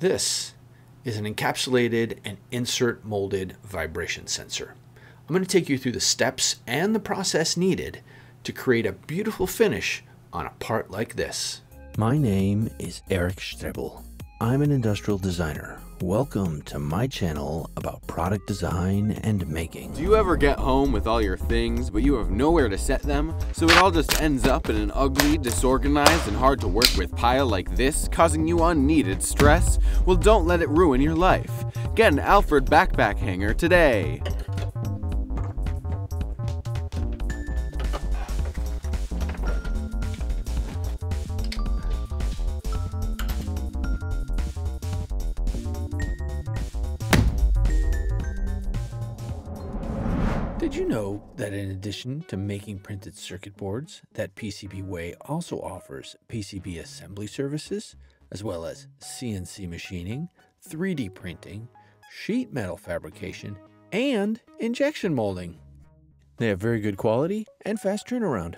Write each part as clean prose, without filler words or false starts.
This is an encapsulated and insert molded vibration sensor. I'm going to take you through the steps and the process needed to create a beautiful finish on a part like this. My name is Eric Strebel. I'm an industrial designer. Welcome to my channel about product design and making. Do you ever get home with all your things, but you have nowhere to set them? So it all just ends up in an ugly, disorganized, and hard to work with pile like this, causing you unneeded stress? Well, don't let it ruin your life. Get an Alfred backpack hanger today. Did you know that in addition to making printed circuit boards, that PCBWay also offers PCB assembly services, as well as CNC machining, 3D printing, sheet metal fabrication, and injection molding? They have very good quality and fast turnaround.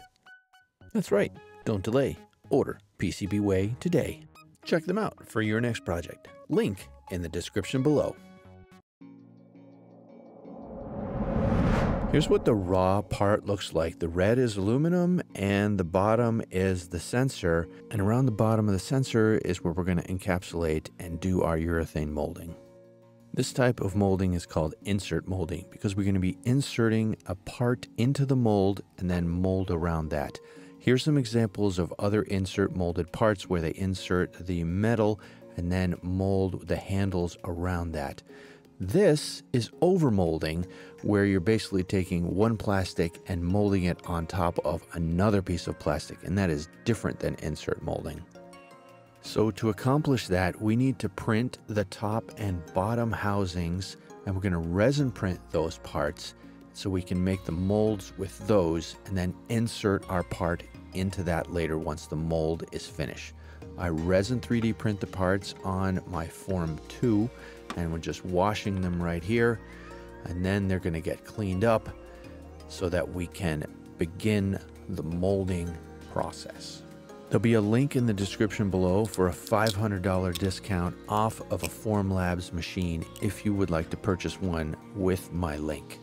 That's right, don't delay. Order PCBWay today. Check them out for your next project. Link in the description below. Here's what the raw part looks like. The red is aluminum and the bottom is the sensor. And around the bottom of the sensor is where we're going to encapsulate and do our urethane molding. This type of molding is called insert molding because we're going to be inserting a part into the mold and then mold around that. Here's some examples of other insert molded parts where they insert the metal and then mold the handles around that. This is overmolding, where you're basically taking one plastic and molding it on top of another piece of plastic, and that is different than insert molding. So to accomplish that, we need to print the top and bottom housings, and we're going to resin print those parts so we can make the molds with those and then insert our part into that later once the mold is finished. I resin 3D print the parts on my Form 2, and we're just washing them right here, and then they're going to get cleaned up so that we can begin the molding process. There'll be a link in the description below for a $500 discount off of a Formlabs machine if you would like to purchase one with my link.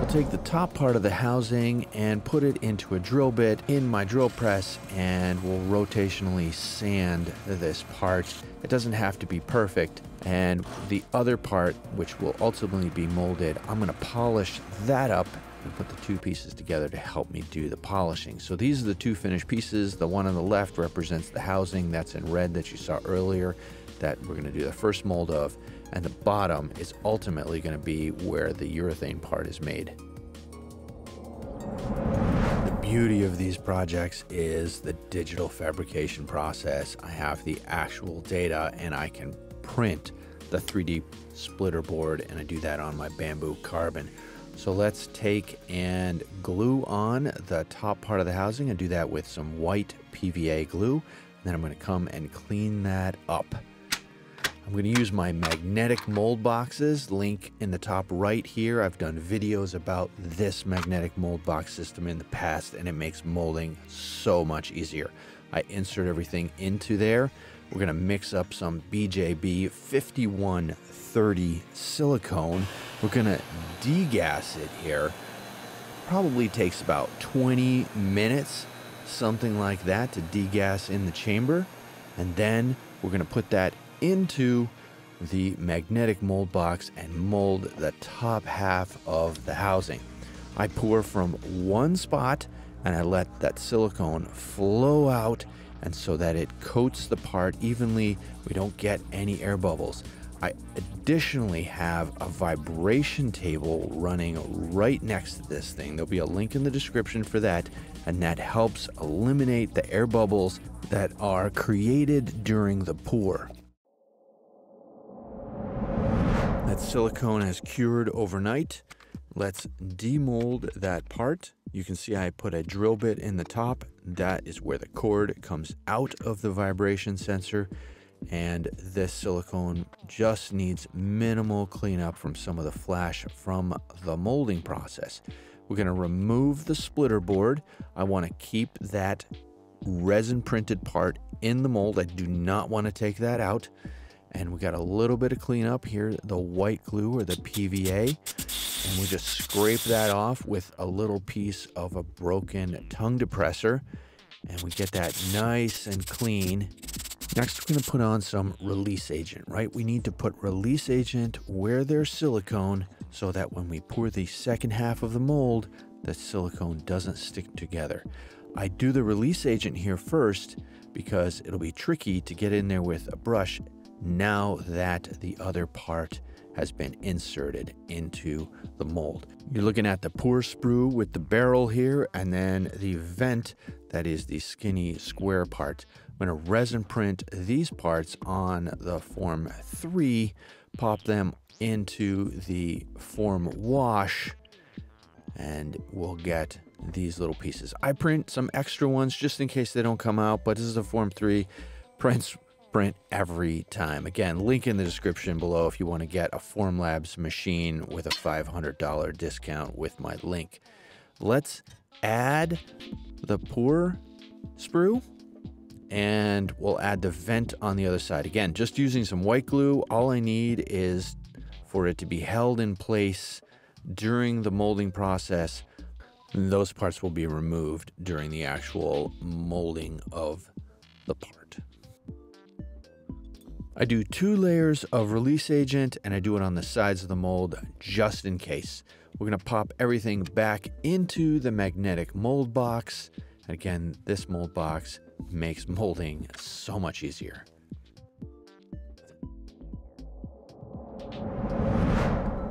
We'll take the top part of the housing and put it into a drill bit in my drill press, and we'll rotationally sand this part. It doesn't have to be perfect. And the other part, which will ultimately be molded, I'm going to polish that up and put the two pieces together to help me do the polishing. So these are the two finished pieces. The one on the left represents the housing that's in red that you saw earlier that we're going to do the first mold of, and the bottom is ultimately going to be where the urethane part is made. The beauty of these projects is the digital fabrication process. I have the actual data and I can print the 3D splitter board, and I do that on my Bambu carbon. So let's take and glue on the top part of the housing and do that with some white PVA glue. And then I'm going to come and clean that up. I'm going to use my magnetic mold boxes, link in the top right here. I've done videos about this magnetic mold box system in the past, and it makes molding so much easier. I insert everything into there. We're going to mix up some BJB 5130 silicone. We're going to degas it here. Probably takes about 20 minutes, something like that, to degas in the chamber. And then we're going to put that into the magnetic mold box and mold the top half of the housing. I pour from one spot and I let that silicone flow out, and so that it coats the part evenly, we don't get any air bubbles. I additionally have a vibration table running right next to this thing. There'll be a link in the description for that, and that helps eliminate the air bubbles that are created during the pour. That silicone has cured overnight. Let's demold that part. You can see I put a drill bit in the top. That is where the cord comes out of the vibration sensor. And this silicone just needs minimal cleanup from some of the flash from the molding process. We're going to remove the splitter board. I want to keep that resin printed part in the mold. I do not want to take that out. And we got a little bit of cleanup here, the white glue or the PVA. And we just scrape that off with a little piece of a broken tongue depressor. And we get that nice and clean. Next, we're going to put on some release agent, right? We need to put release agent where there's silicone so that when we pour the second half of the mold, the silicone doesn't stick together. I do the release agent here first because it'll be tricky to get in there with a brush now that the other part has been inserted into the mold. You're looking at the pour sprue with the barrel here, and then the vent that is the skinny square part. I'm going to resin print these parts on the Form 3, pop them into the Form wash, and we'll get these little pieces. I print some extra ones just in case they don't come out, but this is a Form 3. Prints print every time. Again, link in the description below if you want to get a Formlabs machine with a $500 discount with my link. Let's add the pour sprue, and we'll add the vent on the other side. Again, just using some white glue. All I need is for it to be held in place during the molding process. Those parts will be removed during the actual molding of the part. I do 2 layers of release agent, and I do it on the sides of the mold just in case. We're gonna pop everything back into the magnetic mold box. Again, this mold box makes molding so much easier.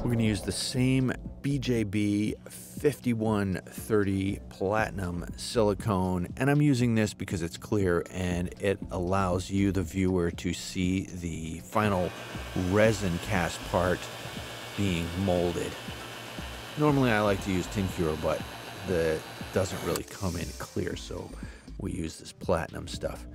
We're going to use the same BJB 5130 platinum silicone, and I'm using this because it's clear and it allows you, the viewer, to see the final resin cast part being molded. Normally I like to use tin cure, but that doesn't really come in clear, so we use this platinum stuff.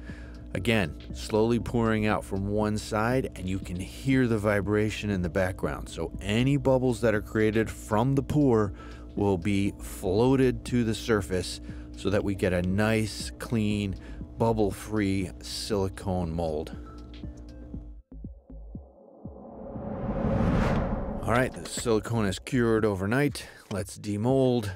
Again, slowly pouring out from one side, and you can hear the vibration in the background. So any bubbles that are created from the pour will be floated to the surface so that we get a nice, clean, bubble-free silicone mold. All right, the silicone is cured overnight. Let's demold.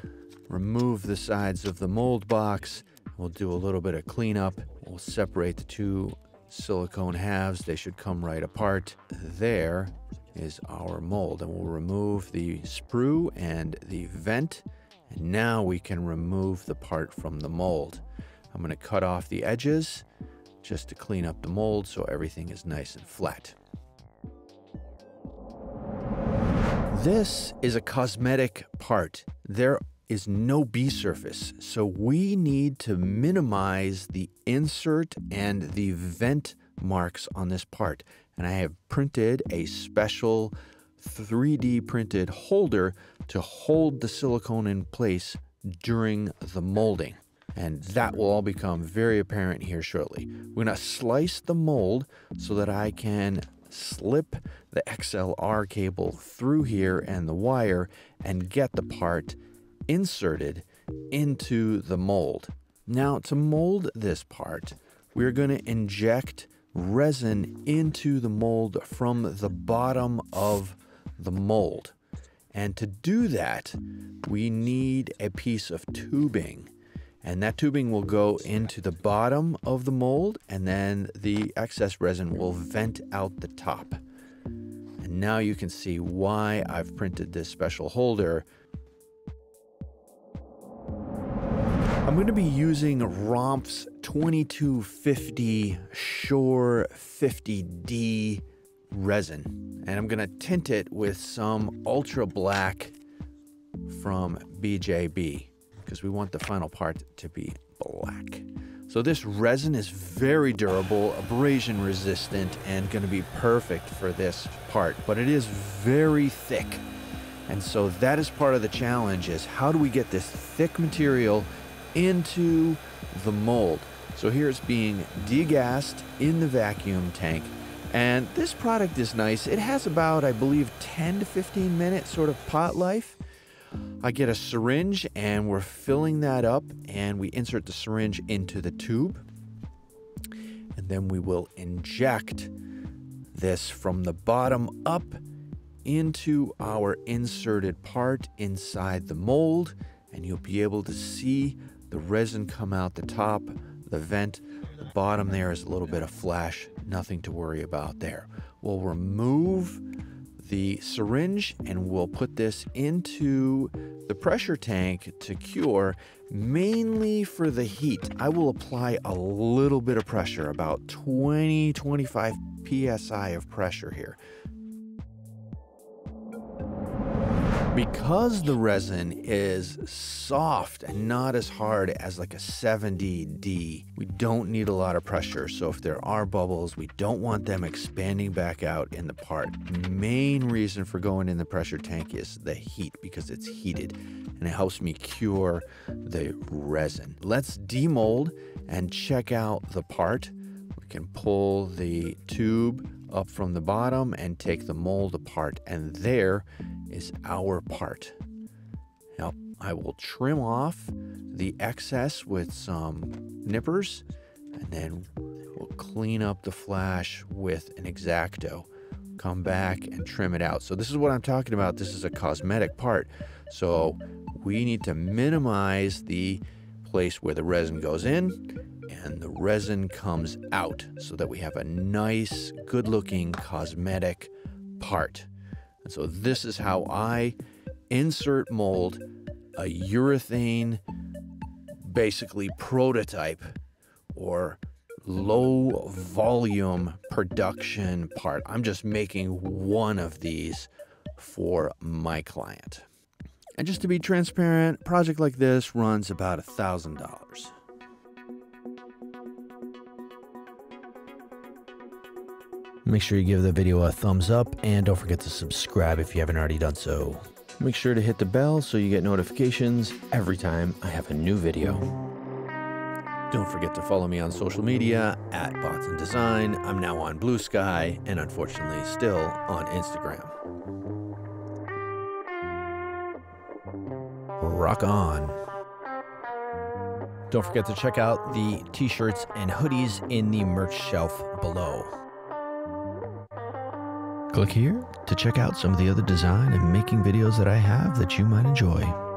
Remove the sides of the mold box. We'll do a little bit of cleanup. We'll separate the 2 silicone halves. They should come right apart. There is our mold, and we'll remove the sprue and the vent. And now we can remove the part from the mold. I'm going to cut off the edges just to clean up the mold so everything is nice and flat. This is a cosmetic part. There is no B surface, so we need to minimize the insert and the vent marks on this part. And I have printed a special 3D printed holder to hold the silicone in place during the molding. And that will all become very apparent here shortly. We're gonna slice the mold so that I can slip the XLR cable through here and the wire and get the part inserted into the mold. Now, to mold this part, we're going to inject resin into the mold from the bottom of the mold. And to do that, we need a piece of tubing. And that tubing will go into the bottom of the mold, and then the excess resin will vent out the top. And now you can see why I've printed this special holder. I'm going to be using ROMFS 2250 Shore 50D resin, and I'm going to tint it with some Ultra Black from BJB because we want the final part to be black. So this resin is very durable, abrasion resistant, and going to be perfect for this part, but it is very thick. And so that is part of the challenge, is how do we get this thick material into the mold. So here it's being degassed in the vacuum tank, and this product is nice. It has about, I believe, 10 to 15 minutes sort of pot life. I get a syringe and we're filling that up, and we insert the syringe into the tube, and then we will inject this from the bottom up into our inserted part inside the mold, and you'll be able to see the resin come out the top, the vent. The bottom there is a little bit of flash, nothing to worry about there. We'll remove the syringe and we'll put this into the pressure tank to cure, mainly for the heat. I will apply a little bit of pressure, about 20-25 psi of pressure here. Because the resin is soft and not as hard as like a 70D, we don't need a lot of pressure. So if there are bubbles, we don't want them expanding back out in the part. Main reason for going in the pressure tank is the heat, because it's heated and it helps me cure the resin. Let's demold and check out the part. We can pull the tube up from the bottom and take the mold apart, and there is our part. Now I will trim off the excess with some nippers, and then we'll clean up the flash with an X-Acto, come back and trim it out. So this is what I'm talking about. This is a cosmetic part, so we need to minimize the place where the resin goes in and the resin comes out, so that we have a nice, good-looking cosmetic part. And so this is how I insert mold a urethane, basically prototype or low volume production part. I'm just making one of these for my client. And just to be transparent, a project like this runs about $1,000. Make sure you give the video a thumbs up, and don't forget to subscribe if you haven't already done so. Make sure to hit the bell so you get notifications every time I have a new video. Don't forget to follow me on social media at Bots and Design. I'm now on Blue Sky and unfortunately still on Instagram. Rock on. Don't forget to check out the t-shirts and hoodies in the merch shelf below. Click here to check out some of the other design and making videos that I have that you might enjoy.